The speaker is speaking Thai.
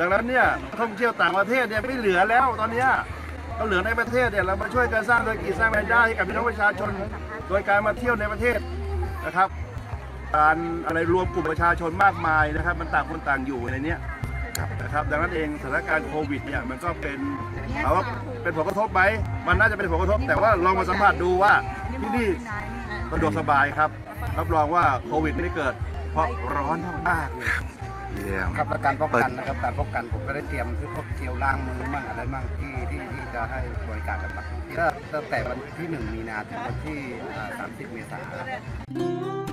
ดังนั้นเนี่ยท่องเที่ยวต่างประเทศเนี่ยไม่เหลือแล้วตอนนี้เราเหลือในประเทศเนี่ยเรามาช่วยกันสร้างธุรกิจสร้างรายได้ให้กับพี่น้องประชาชนโดยการมาเที่ยวในประเทศนะครับการอะไรรวมกลุ่มประชาชนมากมายนะครับมันต่างคนต่างอยู่ในนี้นะครับดังนั้นเองสถานการณ์โควิดเนี่ยมันก็เป็นถามว่าเป็นผลกระทบไหมมันน่าจะเป็นผลกระทบแต่ว่าลองมาสัมผัสดูว่าที่นี่สะดวกสบายครับรับรองว่าโควิดไม่ได้เกิดเพราะร้อนมากครับและการป้องกันนะครับการป้องกันผมก็ได้เตรียมคือพวกเจลล้างมือมั่งอะไรมั่งที่จะให้บริการกับนักท่องเที่ยวตั้งแต่วันที่ 1 มีนาถึงวันที่ 30 เมษายน